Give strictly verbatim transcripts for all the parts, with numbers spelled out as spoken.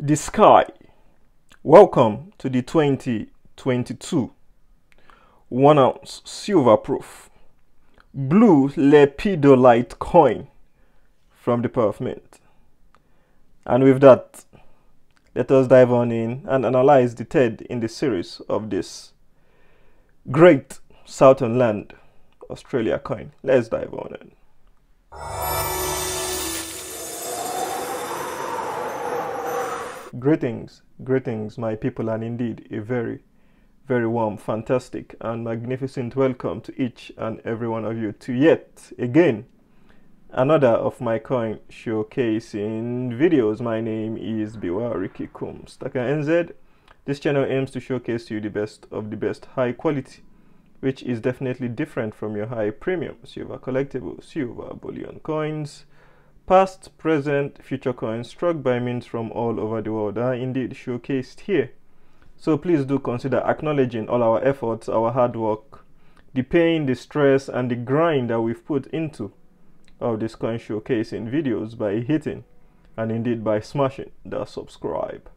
The S K Y, welcome to the twenty twenty-two one ounce silver proof blue Lepidolite coin from the Perth Mint. And with that, let us dive on in and analyze the third in the series of this Great Southern Land Australia coin. Let's dive on in. Greetings, greetings my people, and indeed a very, very warm, fantastic and magnificent welcome to each and every one of you to yet again another of my coin showcasing videos. My name is Biwarikikum Stacker N Z. This channel aims to showcase you the best of the best high quality, which is definitely different from your high premium silver collectible, silver bullion coins, past, present, future coins struck by mints from all over the world are indeed showcased here. So please do consider acknowledging all our efforts, our hard work, the pain, the stress and the grind that we've put into all these coin showcasing videos by hitting and indeed by smashing the subscribe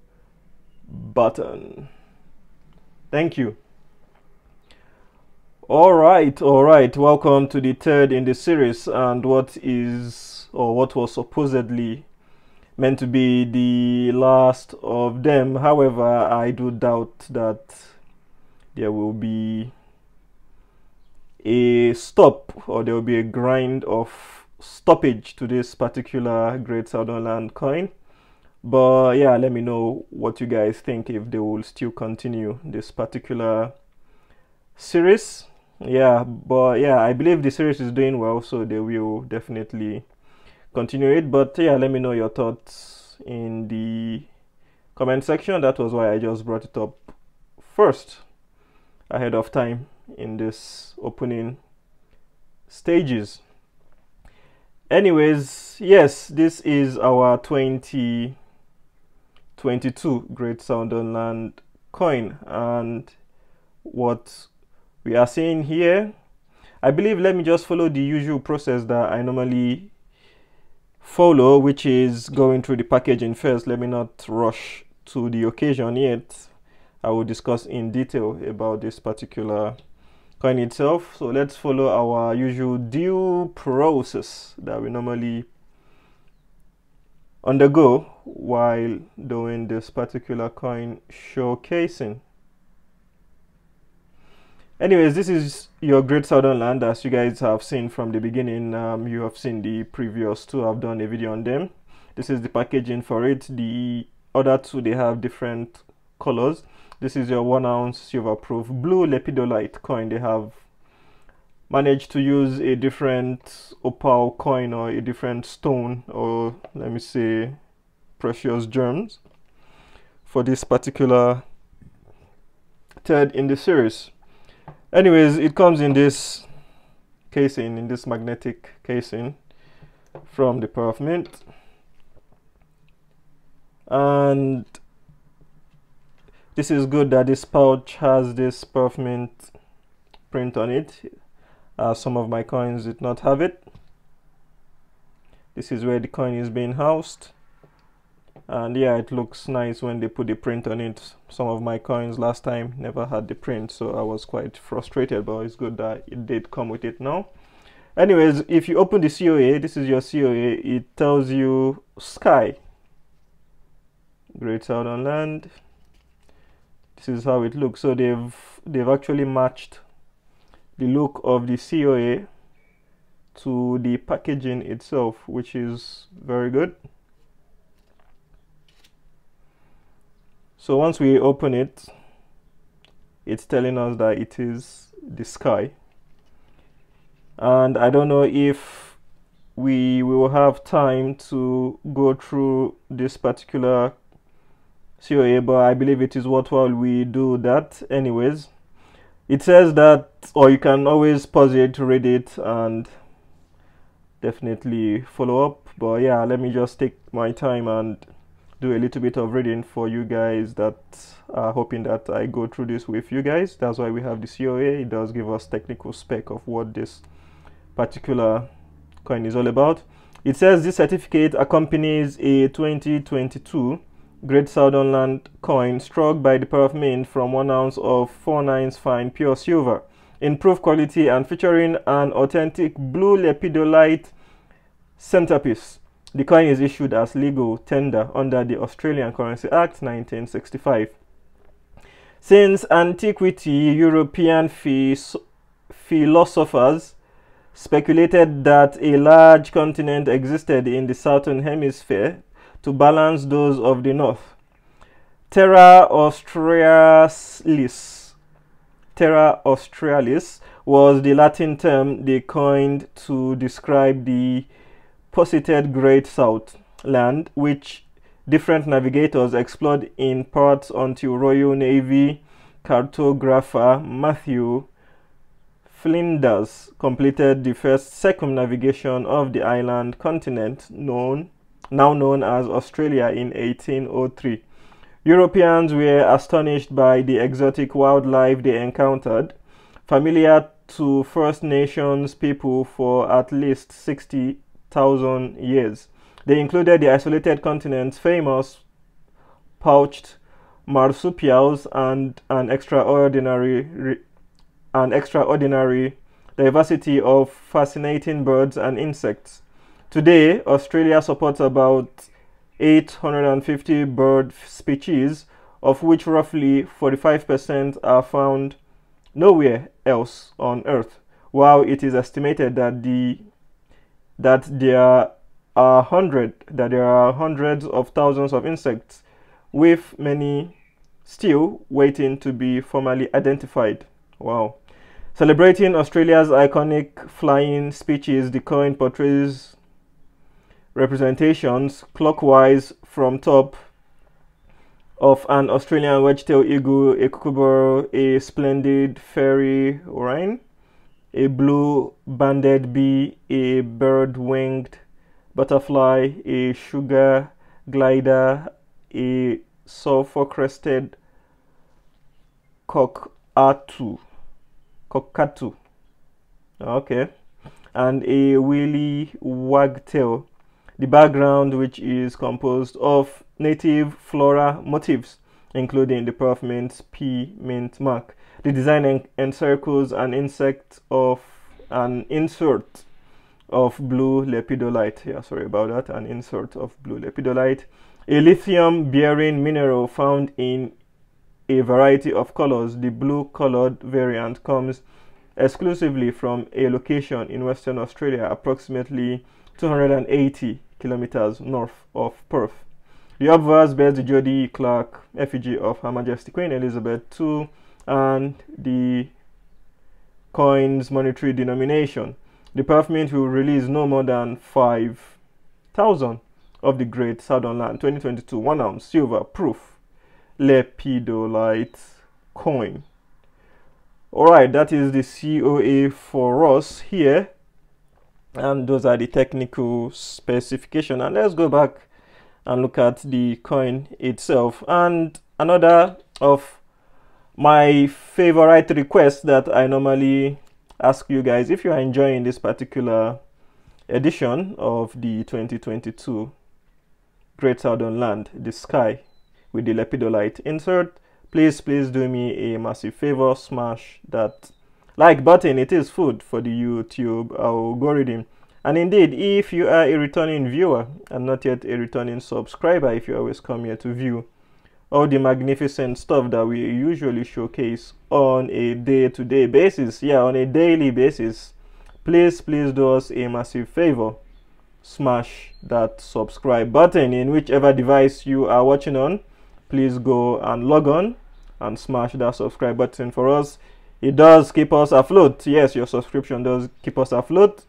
button. Thank you. Alright, alright, welcome to the third in the series, and what is, or what was supposedly meant to be the last of them. However, I do doubt that there will be a stop, or there will be a grind of stoppage to this particular Great Southern Land coin. But yeah, let me know what you guys think, if they will still continue this particular series. Yeah, but yeah, I believe the series is doing well, so they will definitely continue it. But yeah, let me know your thoughts in the comment section. That was why I just brought it up first ahead of time in this opening stages. Anyways, yes, this is our twenty twenty-two Great Southern Land coin, and what we are seeing here, I believe, let me just follow the usual process that I normally follow, which is going through the packaging first. Let me not rush to the occasion yet. I will discuss in detail about this particular coin itself. So let's follow our usual due process that we normally undergo while doing this particular coin showcasing. Anyways, this is your Great Southern Land. As you guys have seen from the beginning, um, you have seen the previous two. I've done a video on them. This is the packaging for it. The other two, they have different colors. This is your one ounce silver proof blue Lepidolite coin. They have managed to use a different opal coin, or a different stone, or let me say precious gems, for this particular third in the series. Anyways, it comes in this casing, in this magnetic casing from the Perth Mint, and this is good that this pouch has this Perth Mint print on it. Uh, some of my coins did not have it. This is where the coin is being housed, and yeah, it looks nice when they put the print on it. Some of my coins last time never had the print, so I was quite frustrated, but it's good that it did come with it now. Anyways, if you open the C O A, this is your C O A. It tells you S K Y, Great Southern Land. This is how it looks. So they've they've actually matched the look of the C O A to the packaging itself, which is very good. So once we open it, it's telling us that it is the S K Y, and I don't know if we will have time to go through this particular C O A, but I believe it is worthwhile we do that. Anyways, it says that, or you can always pause it, read it and definitely follow up, but yeah, let me just take my time and do a little bit of reading for you guys that are hoping that I go through this with you guys. That's why we have the C O A. It does give us technical spec of what this particular coin is all about. It says this certificate accompanies a twenty twenty-two Great Southern Land coin struck by the Perth Mint from one ounce of four nines fine pure silver, improved quality and featuring an authentic blue lepidolite centerpiece. The coin is issued as legal tender under the Australian Currency Act nineteen sixty-five. Since antiquity, European phys philosophers speculated that a large continent existed in the southern hemisphere to balance those of the north. Terra Australis, Terra Australis was the Latin term they coined to describe the posited Great South Land, which different navigators explored in parts until Royal Navy cartographer Matthew Flinders completed the first circumnavigation of the island continent, known now known as Australia, in eighteen oh three. Europeans were astonished by the exotic wildlife they encountered, familiar to First Nations people for at least sixty thousand years. They included the isolated continent's famous pouched marsupials and an extraordinary an extraordinary diversity of fascinating birds and insects. Today, Australia supports about eight hundred fifty bird species, of which roughly forty-five percent are found nowhere else on Earth, while it is estimated that the that there are hundred that there are hundreds of thousands of insects, with many still waiting to be formally identified. Wow. Celebrating Australia's iconic flying species, the coin portrays representations clockwise from top of an Australian wedge-tailed eagle, a kookaburra, a splendid fairy wren, a blue-banded bee, a bird-winged butterfly, a sugar glider, a sulfur-crested cockatoo. Cockatoo. Okay. And a wily wagtail. The background, which is composed of native flora motifs, including the Perth Mint's pea mint mark. The design en encircles an insect of an insert of blue lepidolite. Yeah, sorry about that. An insert of blue lepidolite, a lithium-bearing mineral found in a variety of colors. The blue-colored variant comes exclusively from a location in Western Australia, approximately two hundred eighty kilometers north of Perth. The obverse bears the Jody Clark effigy of Her Majesty Queen Elizabeth the Second and the coin's monetary denomination. The Perth Mint will release no more than five thousand of the Great Southern Land twenty twenty-two one ounce silver proof lepidolite coin. Alright, that is the C O A for us here, and those are the technical specification. And let's go back and look at the coin itself. And another of my favorite requests that I normally ask you guys, if you are enjoying this particular edition of the twenty twenty-two Great Southern Land, the S K Y with the lepidolite insert, please, please do me a massive favor, smash that like button. It is food for the YouTube algorithm. And indeed, if you are a returning viewer and not yet a returning subscriber, if you always come here to view all the magnificent stuff that we usually showcase on a day-to-day basis, yeah, on a daily basis, please, please do us a massive favor, smash that subscribe button in whichever device you are watching on. Please go and log on and smash that subscribe button for us. It does keep us afloat. Yes, your subscription does keep us afloat.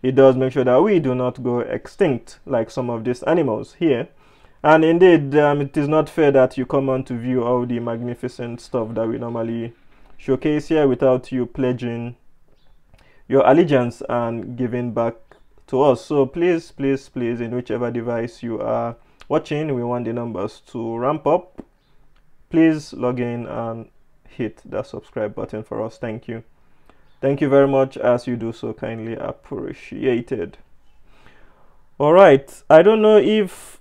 It does make sure that we do not go extinct like some of these animals here. And indeed, um, it is not fair that you come on to view all the magnificent stuff that we normally showcase here without you pledging your allegiance and giving back to us. So please, please, please, in whichever device you are watching, we want the numbers to ramp up. Please log in and hit that subscribe button for us. Thank you, thank you very much. As you do so, kindly appreciated. All right, I don't know if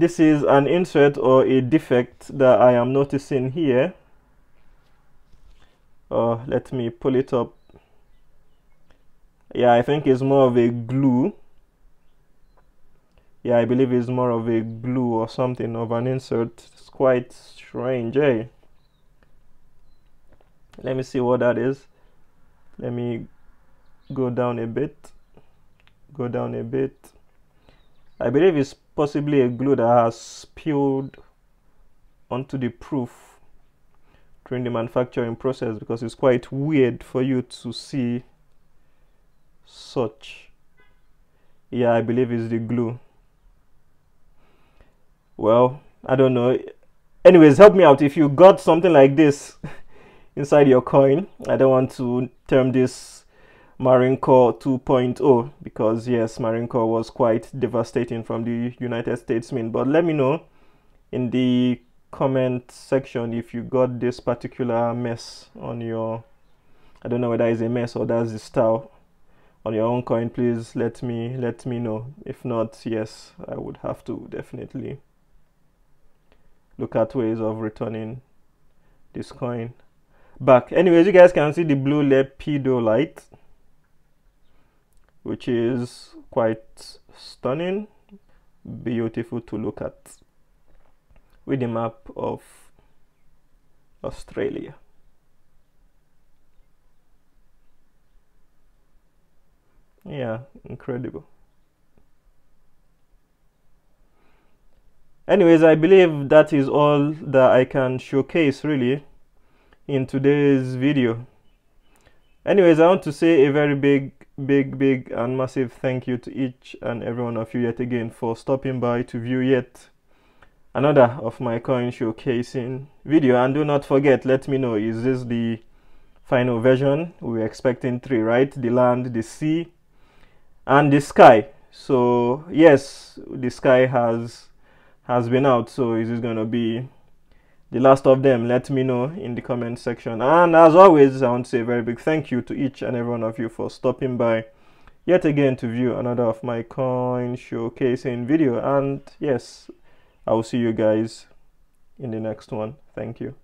this is an insert or a defect that I am noticing here. Uh, let me pull it up. Yeah, I think it's more of a glue. Yeah, I believe it's more of a glue or something of an insert. It's quite strange, eh? Let me see what that is. Let me go down a bit. Go down a bit. I believe it's possibly a glue that has spilled onto the proof during the manufacturing process, because it's quite weird for you to see such. Yeah, I believe it's the glue. Well, I don't know. Anyways, help me out if you got something like this inside your coin. I don't want to term this Marincore two point oh, because yes, Marincore was quite devastating from the United States Mint. But let me know in the comment section if you got this particular mess on your, I don't know whether it's a mess or that's the style on your own coin. Please let me let me know. If not, yes, I would have to definitely look at ways of returning this coin back. Anyways, you guys can see the blue Lepidolite, which is quite stunning, beautiful to look at, with the map of Australia. Yeah, incredible. Anyways, I believe that is all that I can showcase really in today's video. Anyways, I want to say a very big big big and massive thank you to each and every one of you yet again for stopping by to view yet another of my coin showcasing video. And do not forget, let me know, is this the final version? We're expecting three, right? The land, the sea, and the sky. So yes, the sky has has been out, so is this gonna be the last of them? Let me know in the comment section. And as always, I want to say a very big thank you to each and every one of you for stopping by yet again to view another of my coin showcasing video. And yes, I will see you guys in the next one. Thank you.